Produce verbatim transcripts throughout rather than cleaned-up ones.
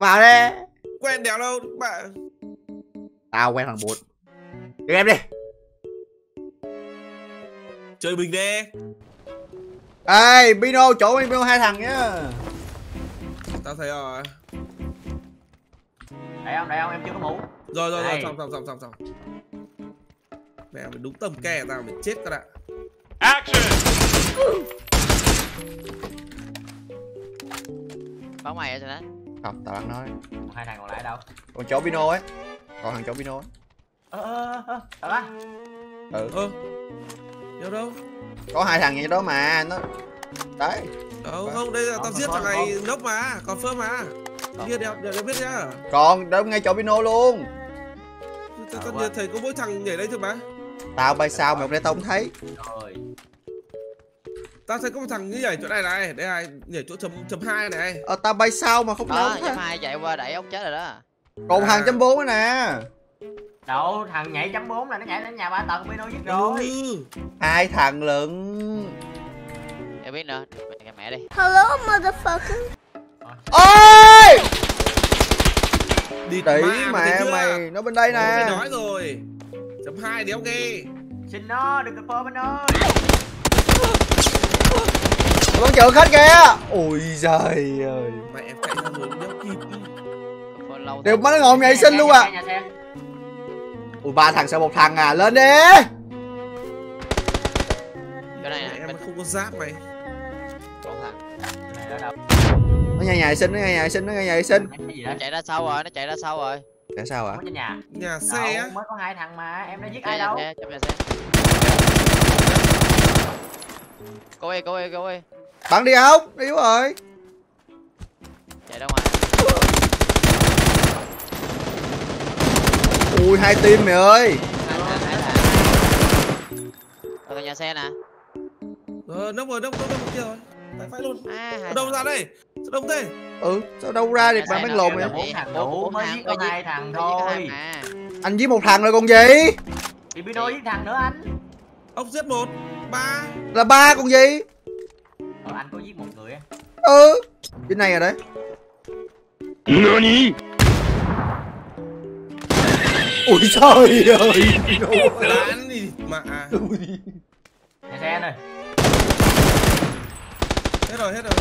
Vào đây. Quen đéo đâu bà. Tao quen thằng bột. Chơi em đi. Chơi mình đi. Ê Pino, chỗ mình Pino hai thằng nhá. Tao thấy rồi. Đây không, đây không, em chưa có mũ. Rồi rồi rồi, xong xong xong xong xong. Mẹ mày đúng tầm kè tao, mày chết các bạn. Action. Bắn mày vậy đó. Không, tao đang nói. Hai thằng còn lại đâu? Còn chỗ Pino ấy. Còn thằng chỗ Pino ấy. Ơ ơ ơ, tao á. Ừ. Ừ. Đâu đâu? Có hai thằng vậy đó mà nó. Đấy. Đâu không, đây là tao giết thằng này nốc mà, còn phơ mà. Kia đéo đéo biết nhá. Còn đâu ngay chỗ Pino luôn. Tao nhớ thấy có mỗi thằng nhảy đây thôi mà. Tao bay sao mà hôm nay tao không thấy. Trời. Tao thấy có một thằng nhảy chỗ này này, đây này, nhảy chỗ chấm chấm hai này. Ờ tao bay sao mà không đâu. Chấm hai chạy qua đẩy ông chết rồi đó. Còn thằng chấm bốn nè. Đâu thằng nhảy chấm bốn là nó nhảy lên nhà ba tầng Pino giết rồi. Hai thằng lận. Em biết nữa, mẹ mẹ đi. Hello motherfucker. Ôi! Đi tí mà, mà mày nó bên đây nè. Mày nói rồi. Chấm hai đéo nghe. Xin nó đừng có phơ bên ơi. Con chở khách kìa. Ôi giời ơi. Mẹ em chạy ra hướng đéo kịp. Điều mà nó ngồi nhảy xin luôn à. Ui ba thằng sao một thằng à, lên đi. Cái này em không có giáp mày. Có thằng. Này ở đâu? Nó nhà nhà xin, nó nhà nhà xin, nó nhà nhà xin. Nó chạy ra sau rồi, nó chạy ra sau rồi. Chạy sao ạ? À? Nhà. Nhà xe á. Mới có hai thằng mà, em đã giết ai đâu. Xe, chậm nhà xe. Cô ơi, cô ơi, cô ơi. Bắn đi không? Đi rồi. Chạy ra ngoài. Ui hai team mày ơi. Còn nhà xe nè. Ờ nốc rồi, nốc nốc nốc kia rồi. Tại phải luôn. À, ở đâu ra đây? Sao đông thế? Ừ, sao đâu ra được bạn đang lồn vậy? Bốn thằng đủ mới giết có hai thằng thôi. Anh giết một thằng rồi còn gì? Thì Pino giết thằng nữa anh. Ông giết một, ba. Là ba còn gì? Ờ, anh có giết một người á. Ừ. Cái này rồi đấy. Nani? Ôi trời ơi. Lán gì mà. Nhà xe anh ơi. Hết rồi, hết rồi.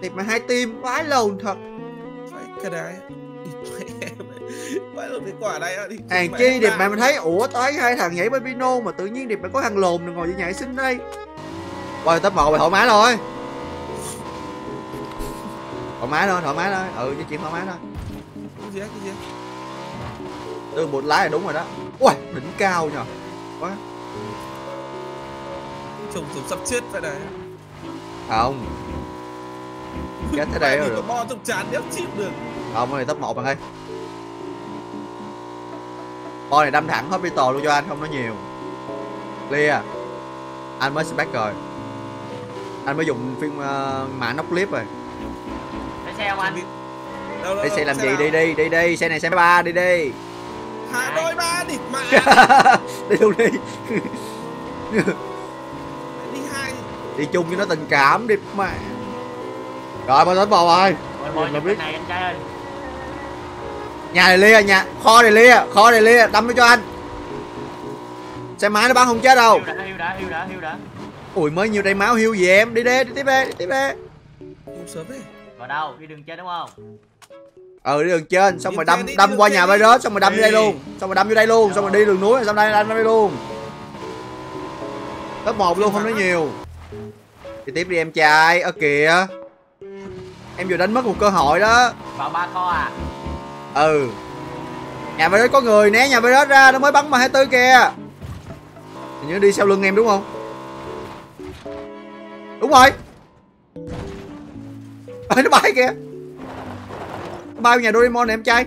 Đẹp mà hai team, vãi lồn thật. Cái đấy. Vãi lồn cái quả này đi. Hàng chi đẹp mà mình thấy, ủa tới hai thằng nhảy bên Pino mà tự nhiên đẹp mà có thằng lồn ngồi nhảy xin đây. Rồi tấp một mày thoải mái rồi. Thoải mái thôi, thoải mái thôi. Ừ, cho chuyện thoải mái thôi. Cái gì á, cái gì á. Từ bột lái là đúng rồi đó. Ui, đỉnh cao nhờ. Quá. Chồng chồng sắp chết vậy đấy. Không. Chết tới đây rồi. Có bo trong trán đéo chịu được. Không, cái này top một bạn ơi. Bo này đâm thẳng hospital luôn cho anh, không nói nhiều. Clear. Anh mới spec rồi. Anh mới dùng phim uh, mã nóc clip rồi. Để xe không anh? Đâu, đâu, đâu, để xe làm xe gì? Nào? Đi đi, đi đi, xe này xe ba đi đi. Hà Nội ba đi mẹ. Đi luôn đi. Đi chung cho nó tình cảm đi mà. Rồi mới đến bầu rồi. Mà biết này anh trai ơi. Nhà này lia, nhà kho này lia, kho này lia, đâm nó cho anh. Xe máy nó bắn không chết đâu. Hiu đã, hiu đã, hiu đã, hiu đã. Ui mới nhiêu đây máu hiu gì em, đi đi, đi tiếp đi, đi tiếp đi. Không sớm đi. Vào đâu, đi đường trên đúng không? Ừ đi đường trên, xong rồi đâm đâm qua nhà bay rớt, xong rồi đâm vô đây luôn, xong rồi đâm vô đây luôn, xong rồi đi đường núi, xong đây đâm đây luôn. Top một luôn không nói nhiều. Đi tiếp đi em trai, ở kìa. Em vừa đánh mất một cơ hội đó. Vào ba kho à? Ừ. Nhà bay rớt có người, né nhà bay rớt ra, nó mới bắn mà hai mươi tư kìa. Hình như đi sau lưng em đúng không? Đúng rồi. Ê, nó bay kìa. Nó bay vào nhà Doraemon này em trai.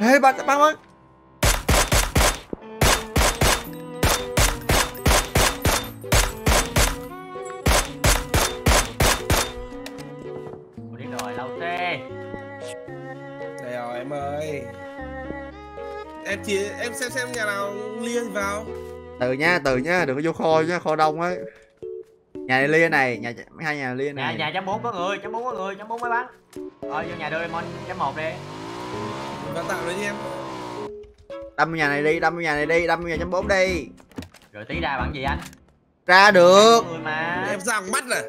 Ê, bắn bắn bắn. Em chỉ em xem xem nhà nào liên vào. Từ nha, từ nha, đừng có vô kho nha, kho đông ấy. Nhà lia này, nhà hai nhà lia này. Nhà nhà chấm bốn có người, chấm bốn có người, chấm bốn mới bắn. Thôi vô nhà Doraemon chấm một đi. Đào tạo rồi em. Đâm nhà này đi, đâm nhà này đi, đâm nhà chấm bốn đi. Rồi tí ra bằng gì anh? Ra được. Mà. Em ra bằng mắt nè.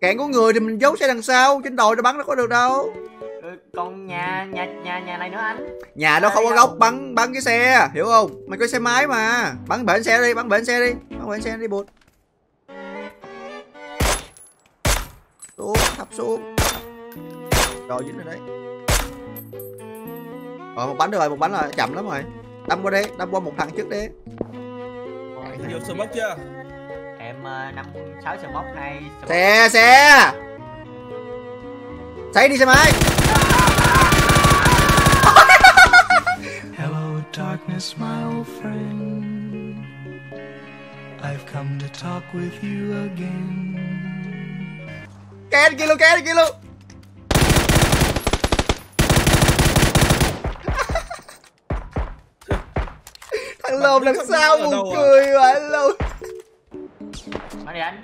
Cản của người thì mình giấu xe đằng sau, trên đồi nó bắn nó có được đâu. Ừ, còn nhà nhà nhà nhà này nữa anh. Nhà đó không có góc, bắn bắn cái xe, hiểu không? Mày có xe máy mà, bắn bể xe đi, bắn bể xe đi, bắn bể xe đi bụt. Xuống, thấp xuống. Rồi dính rồi đấy. Rồi một bánh được rồi, một bánh rồi, chậm lắm rồi. Đâm qua đi, đâm qua một thằng trước đi. Vô sơ móc chưa? Em năm sáu sơ móc này. Xe xe. Xe đi xe máy. Hello darkness my old friend. I've come to talk with you again. Ken kilo Ken kilo. Thằng lồn đằng sau buồn cười vậy lồn. Má đi anh.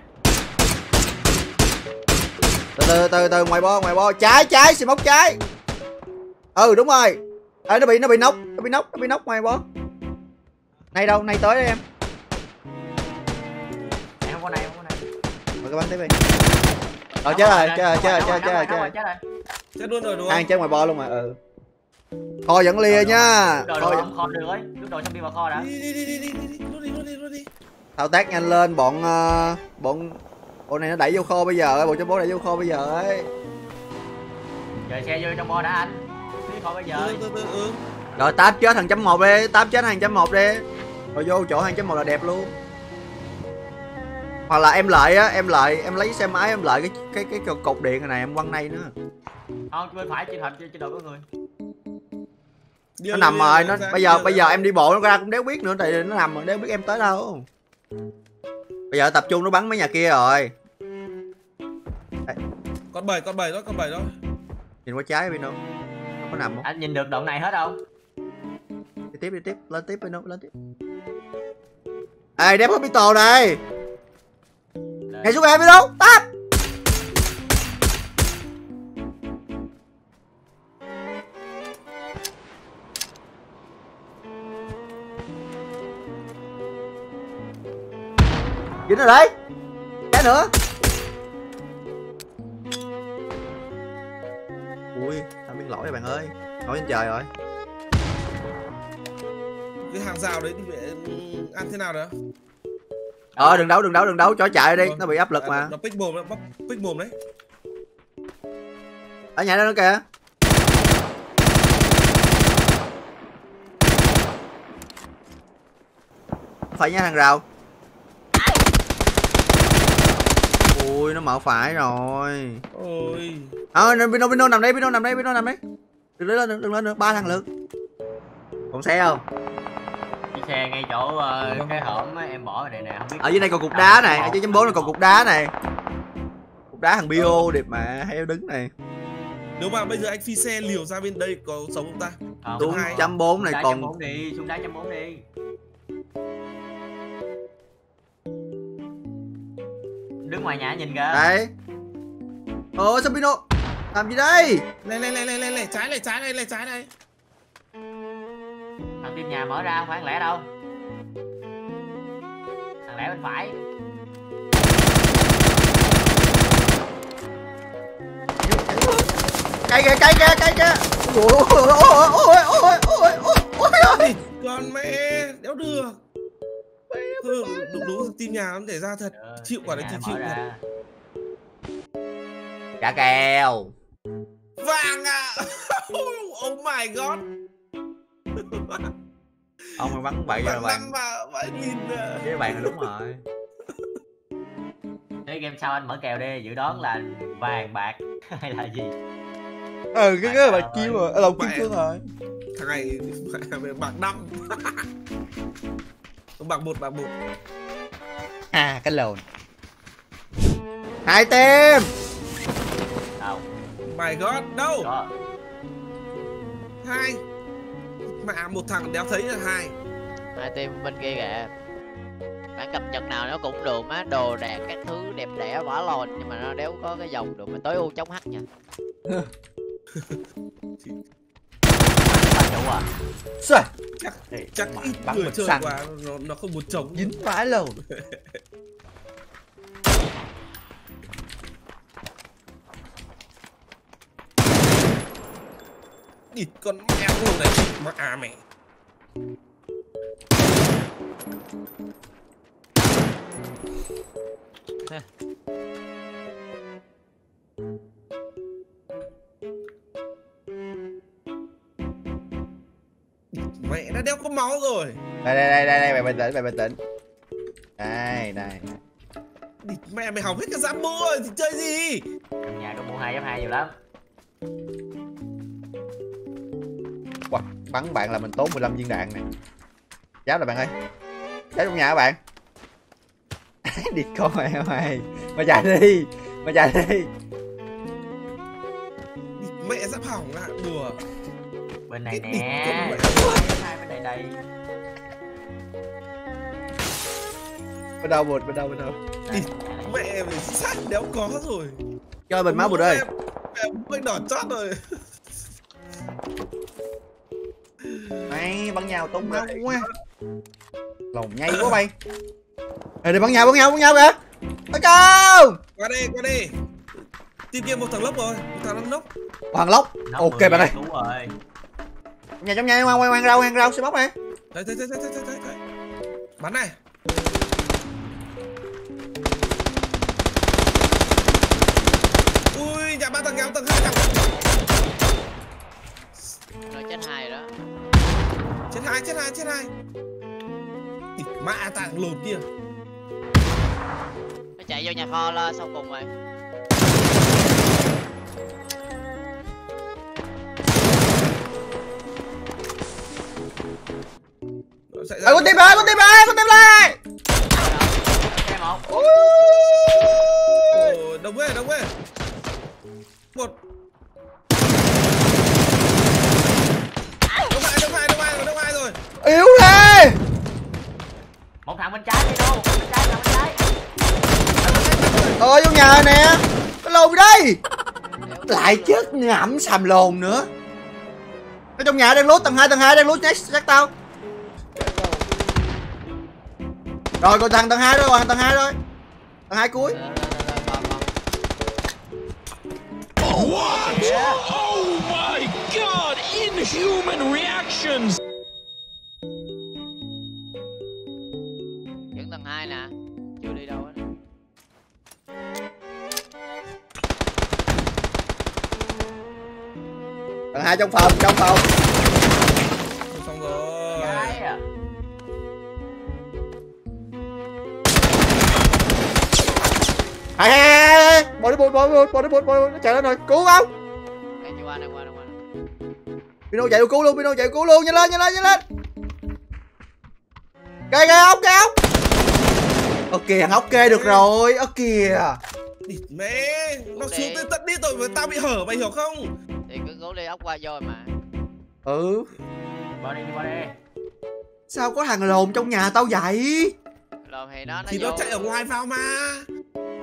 Từ từ từ từ ngoài bo ngoài bo trái trái xì móc trái. Ừ đúng rồi. Ê, nó bị nó bị nóc nó bị nóc nó bị nóc ngoài bo. Này đâu này tới đây em. Em không có này không có này. Mời các bạn tiếp đi. Rồi chết rồi chết rồi chết rồi chết rồi chết rồi chết rồi chết luôn rồi đúng không? Ăn chết ngoài bo luôn mà ừ. Kho vẫn lia nha. Kho vẫn kho được ấy. Lúc đầu xong đi vào kho đã. Đi đi đi đi đi đi đi đi đi đi. Thao tác nhanh lên bọn bọn bộ này nó đẩy vô kho bây giờ, bộ chấm bốn đẩy vô kho bây giờ ấy. Trời xe vô trong bo đã anh. Đi kho bây giờ. Rồi táp chết thằng chấm một đi, táp chết thằng chấm một đi. Rồi vô chỗ thằng chấm một là đẹp luôn. Hoặc là em lại á, em lại em lấy xe máy em lại cái cái cái, cái cột điện này em quăng đây nữa. Không bên phải trên hình trên đội có người. Nó nằm rồi, nó bây giờ bây giờ em đi bộ nó ra cũng đéo biết nữa tại nó nằm rồi đéo biết em tới đâu. Bây giờ tập trung nó bắn mấy nhà kia rồi. Đây. Con bầy con bầy đó con bầy đó. Nhìn qua trái bên đâu? Nó có nằm không? Anh nhìn được đoạn này hết không? Đi tiếp đi tiếp lên tiếp bên đâu lên tiếp. Ê đép hospital này. Nhảy xuống em đi đâu? Tát! Dính rồi đấy! Cái nữa! Ui, tao biết lỗi rồi bạn ơi! Lỗi trên trời rồi! Cái hàng rào đấy thì ăn thế nào được? Ờ đừng đấu đừng đấu đừng đấu chó chạy đi, nó bị áp lực mà. Nó pick mồm nó pick mồm đấy. Ở nhảy lên nó kìa. Phải nhá thằng rào. Ui nó mở phải rồi. Ôi. Ờ Pino Pino nằm đây Pino nằm đây Pino nằm đây. Đừng lên đừng lên được ba thằng lượt. Còn xe không? Xe ngay chỗ uh, cái hổm em bỏ ở đây nè không biết. Ở dưới đây còn cục đá này, ở dưới chấm bốn là còn cục đá này. Cục đá thằng bio đẹp mà hay đứng này. Nếu mà bây giờ anh phi xe liều ra bên đây có sống không ta? Xuống chấm bốn này còn xuống đi, xuống đá chấm bốn đi. Đứng ngoài nhà nhìn kìa. Đấy. Ôi sao Pino làm gì đây? Lên lên lên lên lên trái này trái này lên trái này. Tìm nhà mở ra khoảng lẽ đâu thằng lẽ bên phải cây kìa cây kìa cây kìa ôi ôi ôi ôi ôi ôi ôi con mẹ đéo đưa đúng đúng tìm nhà nó để ra thật chịu quả đấy chịu thật cá kèo vàng à oh my god ông mày bắn bậy rồi bạn cái bạn là đúng rồi thế game sau anh mở kèo đi dự đoán là vàng bạc hay là gì ừ cái cái bạc chiêu rồi lòng kim cương rồi thằng này bạc năm bạc bột bạc bột à cái lồn hai tem đâu mày gót đâu hai mà một thằng đéo thấy là hai hai tên bên kia kìa bạn cầm chừng nào nó cũng được á, đồ đạc các thứ đẹp đẽ vả lòn, nhưng mà nó đéo có cái dòng được mà tối ưu chống hắt nha. À. Xoài. Chắc chắc ít người chơi sang. Quá nó, nó không muốn chống dính vãi lầu. Địt con mẹ luôn này mà à mẹ. Mẹ nó đéo có máu rồi. Đây đây đây đây đây, mày bình tĩnh, mày bình tĩnh. Đây đây. Địt mẹ mày hỏng hết cái giáp mưa rồi thì chơi gì? Trong nhà có mua hai giáp hai nhiều lắm. Wow, bắn bạn là mình tốn mười lăm viên đạn này. Giáp rồi bạn ơi. Giáp trong nhà các bạn. Địt con mẹ mày. Mày chạy đi, mày chạy đi. Địt mẹ giáp hỏng à, đùa. Bên này nè, hai bên này đây. Bên đâu một, bên đâu, bên đâu. Mẹ mày sát đéo có rồi. Cho mình máu một đây. Mẹ bánh đỏ chót rồi. Mày bắn nhau tốn máu quá. Lòng nhây quá bay. Ê đi bắn nhau, bắn nhau, bắn nhau kìa. Tấn công. Qua đi, qua đi. Tìm kia một thằng lốc rồi, một thằng lốc. Hoàng lốc. Ok bạn ơi. Đúng rồi. Nhà trong nhà ngoan ngoan ngoan rau ngoan rau xe bóc này. Thấy thấy thấy thấy thấy thấy thấy. Bắn này. Ui nhà ba tầng kéo tầng hai tầng. Nó chết hai đó. Chết hai chết hai chết hai. Mã tạng lột kia. Nó chạy vô nhà kho là sau cùng rồi. Ê con tim ơi, con tim ơi, con tim lại. Ôi, đồng quê, đồng quê. Một. Đông ai, đông ai, đông ai rồi, đông ai rồi. Yếu thế. Một thằng bên trái đi đâu, bên trái, bên trái. Ôi vô nhà nè. Cái lồn đây. Lại chết ngậm sàm lồn nữa. Ở trong nhà đang lút tầng hai, tầng hai đang lút chắc tao. Rồi còn thằng tầng hai rồi, còn tầng hai rồi. Tầng hai cuối. What? Oh my god, inhuman reactions. Những tầng hai nè, chưa đi đâu hết. Tầng hai trong phòng, trong phòng. Xong rồi. Yeah. Hai hai bỏ đi bột bỏ đi bột bỏ đi bột bỏ đi nó chạy lên rồi cứu không? Chạy qua đây qua đây qua đây. Pino chạy cứu luôn, Pino chạy cứu luôn, nhanh lên nhanh lên nhanh lên. Kê kê ốc kê ốc. Ok thằng ốc kê được rồi, ốc kìa. Địt mẹ nó xuống tới tận đi rồi mà tao bị hở mày hiểu không? Thì cứ cứu đi ốc qua rồi mà. Ừ. Bỏ đi bỏ đi. Sao có thằng lồn trong nhà tao vậy? Lồn thì nó nó thì nó chạy ở ngoài vào mà.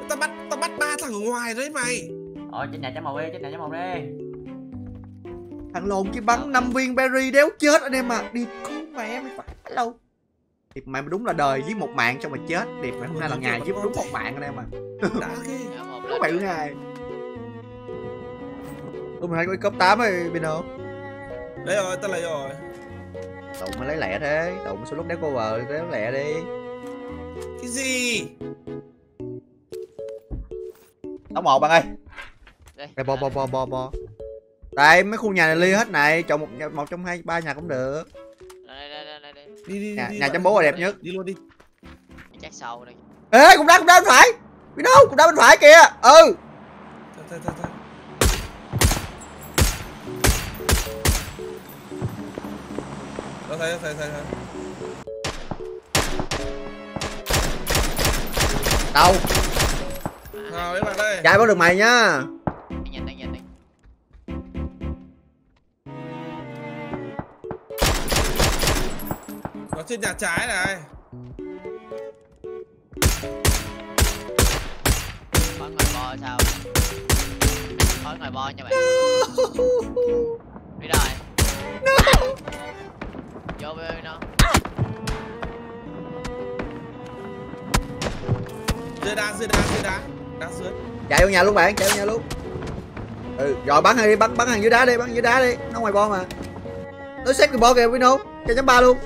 Tao bắt tao bắt ba thằng ở ngoài đấy mày. Ở trên nhà trái màu đi, trên nhà trái màu đi. Thằng lồn kia bắn năm viên berry đéo chết anh em à. Điệp cứu mẹ mày phải lâu. Điệp mày đúng là đời với một mạng cho mà chết. Điệp mày hôm nay là ngày với đúng một mạng anh em à. Đã ghê. Đúng bảy ngày. Tụi mày có cấp tám rồi bên đâu? Đấy rồi, tao lấy rồi. Tụi mày lấy lẹ thế, tụi mày số lúc đéo cover đi, đéo lẹ đi. Cái gì? Tóc một bạn ơi. Đây bo bo bo bo bo. Đây mấy khu nhà này ly hết này, chọn một một trong hai ba nhà cũng được. Đây đây đây đây. Đi đi. Nhà, đi, nhà chấm bố là đẹp nhất. Đi luôn đi. Chắc sâu đây. Ê, cũng đá cũng đá bên phải. Đi đâu? Cũng đá bên phải kìa. Ừ. Thôi thôi thôi thôi. Đó thấy thấy thấy thấy. Đâu? Rồi bạn đây. Chạy bắt được mày nhá. Nhìn đây, nhìn đây. Nó trên nhà trái này. sao sao thôi ngồi bo nha bạn. Đi rồi. No. Vô bên nó. Dưới đá, dưới đá, dưới đá. Đá dưới. Chạy vô nhà luôn bạn, chạy vô nhà luôn. Ừ, rồi bắn hay đi, bắn bắn hàng dưới đá đi, bắn dưới đá đi. Nó ngoài bo mà. Nó xếp cái bo kìa Vino, chạy chấm ba luôn.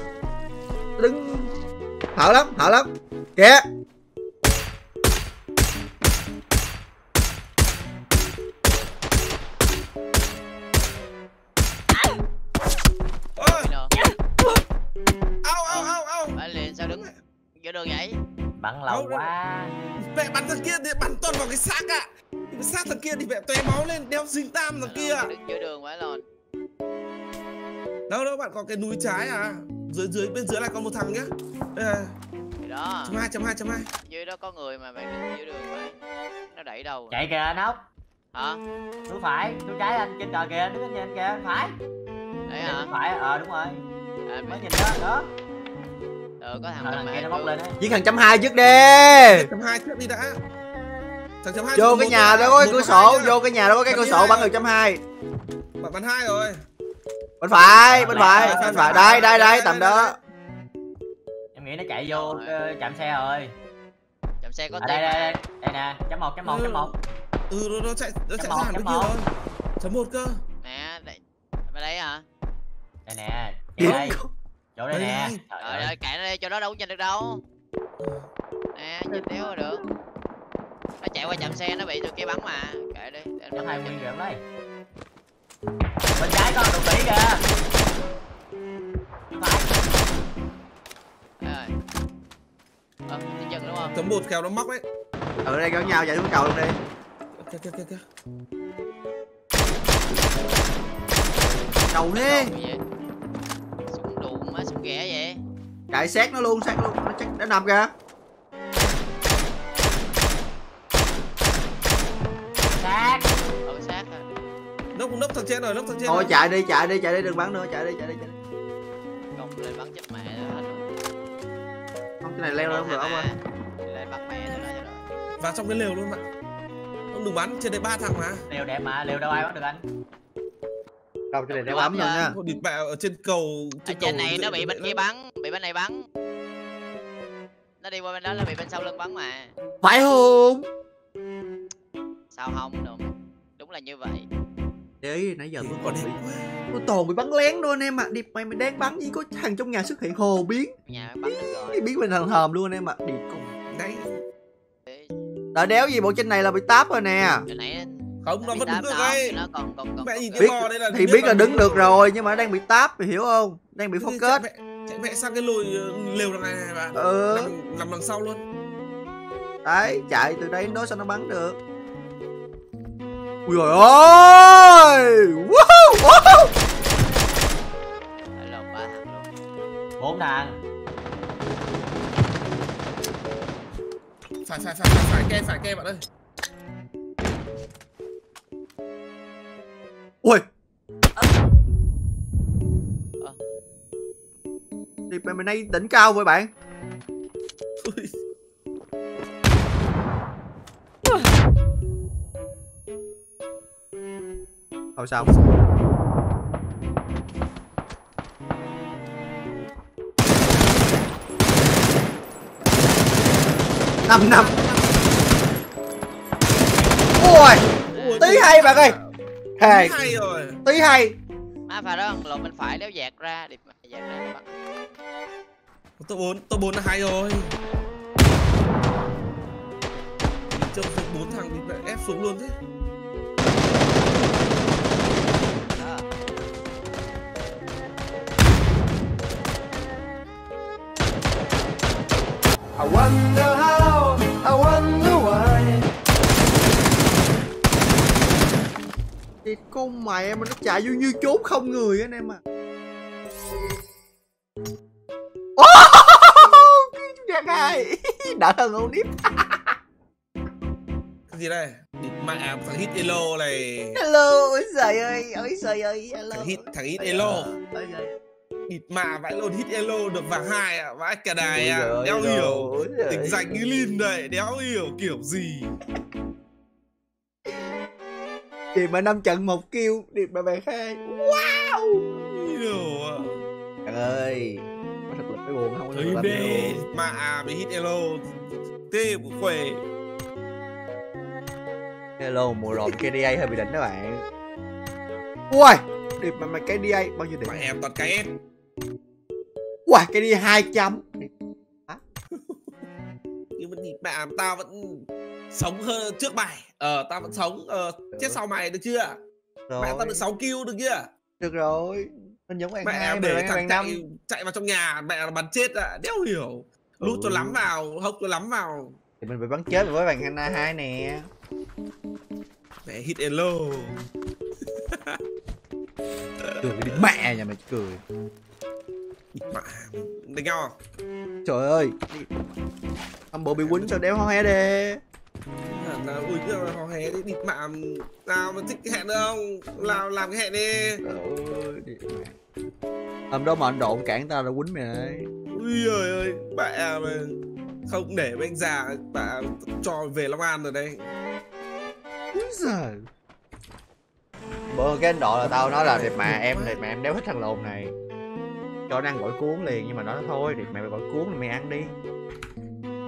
Đứng hảo lắm, hảo lắm. Kìa. Được vậy? Bắn lâu quá. Mẹ bắn thằng kia thì bắn toàn vào cái xác ạ. Cái xác thằng kia thì mẹ tóe máu lên, đeo dính tam thằng kia. Đứng giữa đường quá lòn. Đâu đâu bạn có cái núi trái à? Dưới dưới bên dưới là còn một thằng nhá. Đây à. Đó. Chấm hai chấm hai chấm hai. Dưới đó có người mà bạn đứng giữa đường vậy. Nó đẩy đầu. Chạy kìa anh Ốc. Hả? Núi phải, núi trái anh trên trời kìa, đứng trên kìa, phải. Đấy hả? Phải, ờ đúng rồi. À, mới nhìn đó đó. Ừ, có thằng kia nó móc lên đấy. Giết thằng chấm hai trước đi. Chấm hai trước đi đã. Thằng chấm hai vô cái nhà đó có cái cửa sổ, vô cái nhà đó có cái cửa sổ bắn được chấm hai. Bắn hai rồi. Bên phải, bên phải, bên phải. Đây, đây, đây, tầm đó. Em nghĩ nó chạy vô chạm xe rồi. Chạm xe có tên. Đây, đây, đây nè, chấm một, chấm một, chấm một. Ừ, nó chạy, nó chạy ra được nhiều hơn. Chấm một cơ. Nè, đây. Bên đấy hả? Đây nè, đây. Chỗ đây nè. Trời ơi, cãi nó đi, cho nó đâu có nhìn được đâu. Nè, nhìn đéo rồi được. Nó chạy qua chạm xe, nó bị từ kia bắn mà. Kệ đi, để nó hai nguyên rượm đây. Bên trái có tụi Mỹ kìa. Đấy rồi. Ờ, đi chân đúng không? Tấm bụt kèo nó móc đấy. Ở đây kéo nhau, chạy xuống cầu luôn đi. Kìa kìa kìa kìa. Cầu thế. Súng ghẻ vậy. Chạy xét nó luôn, xét luôn, nó chắc đã nằm kìa. Xác. Ừ, xác à. Núp núp thằng trên rồi, núp thằng trên. Thôi chạy đi, chạy đi, chạy đi, đừng bắn nữa, chạy đi, chạy đi, chạy đi. Không lên bắn chết mẹ rồi. Không, cái này leo lên không được ông ơi. Lên bắn mẹ rồi đó. Vào trong cái lều luôn bạn. Không đừng bắn, trên đây ba thằng mà. Lều đẹp mà, lều đâu ai bắn được anh. Đâu cái này nó bấm rồi nha. Địt mẹ ở trên cầu, trên cầu này nó bị bên kia bắn, bị bên này bắn. Nó đi qua bên đó là bị bên sau lưng bắn mà. Phải không? Sao không được. Đúng là như vậy. Để ý nãy giờ tôi còn bị. Tôi toàn bị bắn lén luôn anh em ạ. Địt mày mày đang bắn gì có thằng trong nhà xuất hiện hồ biến. Nhà bắn được rồi. Biến mình thằng hòm luôn anh em ạ. Địt cùng đấy. Đợi đéo gì bộ trên này là bị táp rồi nè. Không, nó vẫn đứng được đây. Mẹ nhìn cái bò đây là thì biết là đứng được rồi nhưng mà nó đang bị táp, hiểu không? Đang bị focus. Chạy mẹ sang cái lùi lều đằng này này mà. Ừ. Nằm đằng sau luôn. Đấy, chạy từ đây đến đó sao nó bắn được. Ui giời ơi. Wow, wow. bốn thằng. Phải phải phải phải ke phải ke bạn ơi. Ui à. À. Đi mày mày nay đỉnh cao với bạn. Thôi sao năm năm. Ôi tí hay bạn ơi. Hay. Hay rồi. Tí hay. Má phải đó, lộn bên phải đéo dạt ra, điệp dạt ra bắt. Tôi bốn, tôi bốn là hay rồi. Trông bốn thằng điệp lại ép xuống luôn thế. Đó. I wonder how, I wonder why. Thì con mẹ mà nó chạy vô như trốn không người anh em à. Oh, đẹp hai. Đã hơn con nít. Cái gì đây? Địt mẹ thằng hit elo này. Hello, ôi trời ơi, ôi trời ơi, hello. Thằng hit, thằng hit elo. Địt mẹ vãi luôn hit elo được vàng hai ạ, à. Vãi cả đài ạ, à. Đéo hiểu. Tỉnh dành như Lin này, đéo hiểu kiểu gì. Thì mà năm trận một kill điệp mà bạn khai. Wow. Trời ơi. Có thực lực mới buồn không? Thấy đi. Mà à bị hit elo. Tê của khỏe. Hello mùa rồi ca đê a hơi bị đỉnh đó bạn. Ui, điệp mà mày ca đê a bao nhiêu điểm? Mà em toàn cái em. Ui, ca đê a hai trăm. Nhưng mà bạn tao vẫn sống hơn trước mày. Ờ, tao vẫn sống, ờ, chết sau mày được chưa? Rồi. Mẹ tao được sáu kill được chưa? Được rồi. Mình giống anh mẹ hai, để thằng chạy, chạy vào trong nhà, mẹ là bắn chết ạ, à. Đéo hiểu. Lút ừ. Tôi lắm vào, hốc tôi lắm vào. Thì mình phải bắn chết với bạn Hana hai nè. Mẹ hit elo. Cười đi mẹ nhà mày cười. Mẹ, đánh nhau không? Trời ơi. Thằng bộ bị quýnh sao đéo hoe đi. Là, ui cứ hò hé đi, địt mạ tao mà thích cái hẹn nữa không? Làm, làm cái hẹn đi. Ôi địt mạ. Hôm đó mà anh độn cản tao là quýnh mày đấy. Ui trời ơi, bà mà không để với anh già, bà cho về Long An rồi đây. Úi giời. Bữa cái anh độ là tao nói là địt mạ em, địt mạ em đéo thích thằng lồn này. Cho nó ăn gỏi cuốn liền, nhưng mà nó nói thôi, địt mạ mày gỏi cuốn thì mày ăn đi.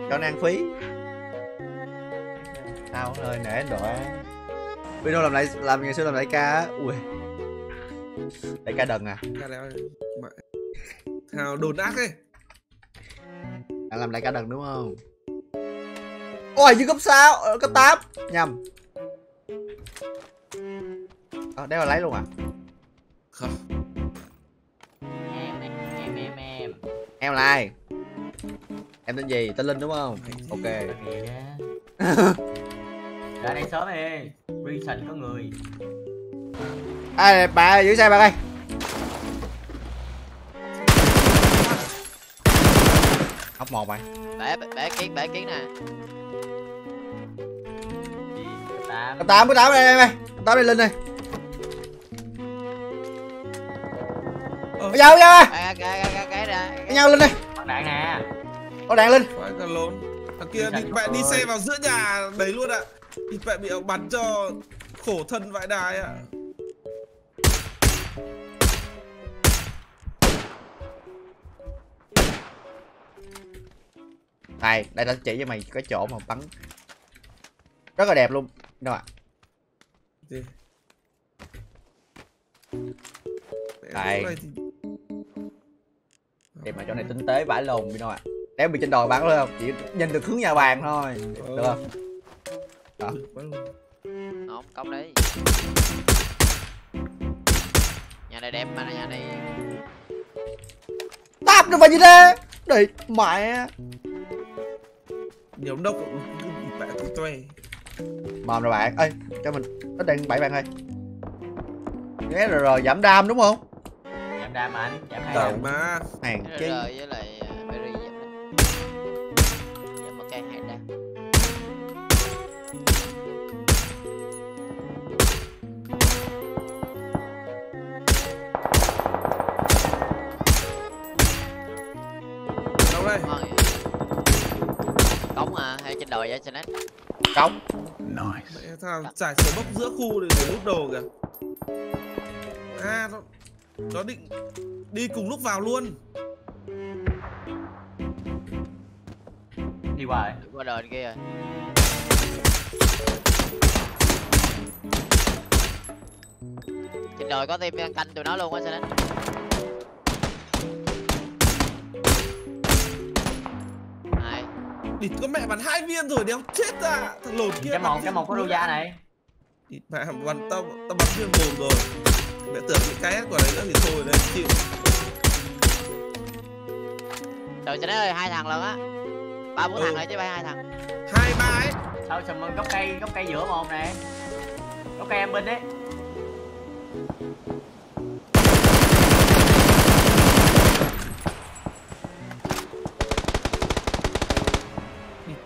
Cho nó ăn phí. Tao ơi nể độ á. Video làm lại làm ngày xưa làm lại ca á. Ui. Lại ca đần à. Thao đồn ác ấy. Đã làm lại ca đần đúng không? Ôi dưới cấp sáu, cấp tám. Nhầm. Ờ à, đây là lấy luôn à? Không. Em em em em. Em là ai? Em tên gì? Tên Linh đúng không? Ok. Ra đây sớm đi, Vision có người. Ai bà giữ xe bà ơi. Hóc một mày. Bẻ bẻ kiến bẻ kiến nè. Cấp tám cấp tám đây em ơi, cấp tám đây Linh ơi. Bây giờ bây giờ. Cái nhau Linh đi. Có đạn nè. Có đạn Linh. Phải cần lốn. Thằng kia đi, mẹ đi xe vào giữa nhà đấy luôn ạ. À. Thì mẹ bị bắn cho khổ thân vãi đài ạ. À. Này, đây tao chỉ cho mày cái chỗ mà bắn rất là đẹp luôn. Đâu ạ? À? Này. Đẹp mà chỗ này tinh tế vãi lồn đi đâu ạ? À? Em bị trên đồi bắn luôn không? Chỉ nhìn được hướng nhà bàn thôi. Được không? Đó. Không, công đấy. Nhà này đẹp mà nhà này. Táp được vào gì đây? Để mẹ. Nhiều đốc bạn toe. Mồm rồi bạn. Ê, cho mình nó đang bảy bạn ơi. Ghé rồi rồi giảm đam đúng không? Giảm đam anh, giảm đam mà. Hàng chứ. Rồi với lại berry. Cống à, hay trên đồi vậy trên đấy. Cống. Nice. Thằng trải sờ bốc giữa khu để rút đồ kìa. À, nó, nó định đi cùng lúc vào luôn. Đi qua, đi qua đồi kia rồi. Trên đồi có team đang canh tụi nó luôn á trên đấy. Địt con mẹ bắn hai viên rồi đéo chết à. Thằng lồn kia. Cái màu cái màu có đô da này. Địt mẹ bắn tao tao bắn viên lồn rồi. Mẹ tưởng cái cái của đấy nữa thì thôi đấy chịu. Trời trời ơi hai thằng lần á. Ba bốn ừ. Thằng rồi chứ bay hai thằng. Hai ba ấy. Sao sầm mừng gốc cây gốc cây giữa một nè. Gốc cây em bên đấy.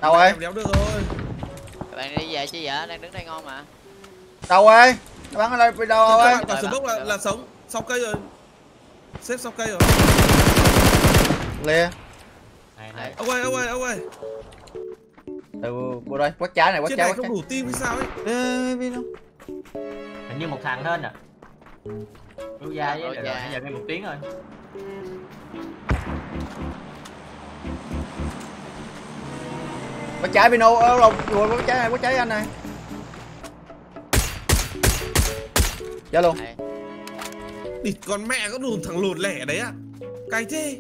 Đâu ơi? Đéo được rồi. Các bạn đi về chứ vậy? Đang đứng đây ngon mà. Đâu ơi? Nó bắn ở đây đi đâu ơi? Còn súng bốc là là sống, sau cây rồi. Xếp sau cây rồi. Lê. Này này. Ông ơi, ông ơi, ông ơi. Từ bộ đây, quát trái này, quát trái. Trên này không đủ tim hay sao ấy? Đi đi đi. Hình như một thằng hơn à. Rô da với rồi, giờ thêm một tiếng thôi. Có trái Pino, ơ lộn, có trái này, có trái anh này. Dạ luôn. Địt con mẹ có đùn thằng lột lẻ đấy á. À? Cay thế.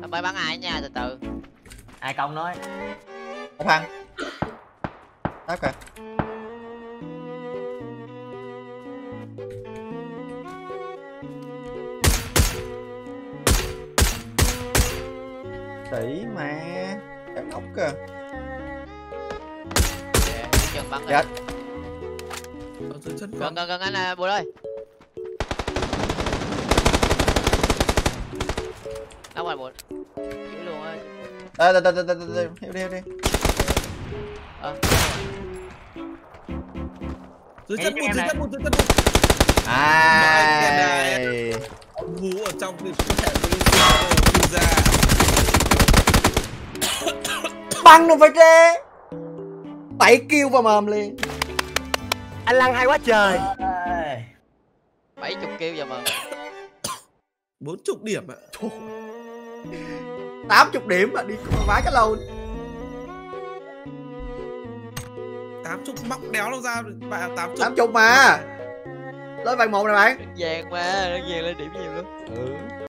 Tao mới bắn ai nha, từ từ. Ai công nói. Một thằng. Táp kìa. Tỷ mà cắn ốc kìa. Chừng bắn kìa. Gần gần gần anh à, Bùi ơi. Đâu rồi Bùi. Giữ luôn ơi. Đây đây đây đây đây. Hiếu đi hiếu đi. Ờ. Dưới chân Bùi, dưới chân Bùi, dưới chân Bùi. Ai. Ông Vũ ở trong thì cũng thể đi ra. Băng luôn phải thế. Tẩy kêu và mồm liền. Anh lăn hay quá trời. Bảy chục kêu giờ mà bốn chục điểm ạ. À. tám chục điểm ạ, à. Đi vãi cái lầu. Tám chục móc đéo đâu ra tám chục. tám chục mà. Lên vàng một này bạn. Vàng mà, nó vàng lên điểm nhiều lắm. Ừ.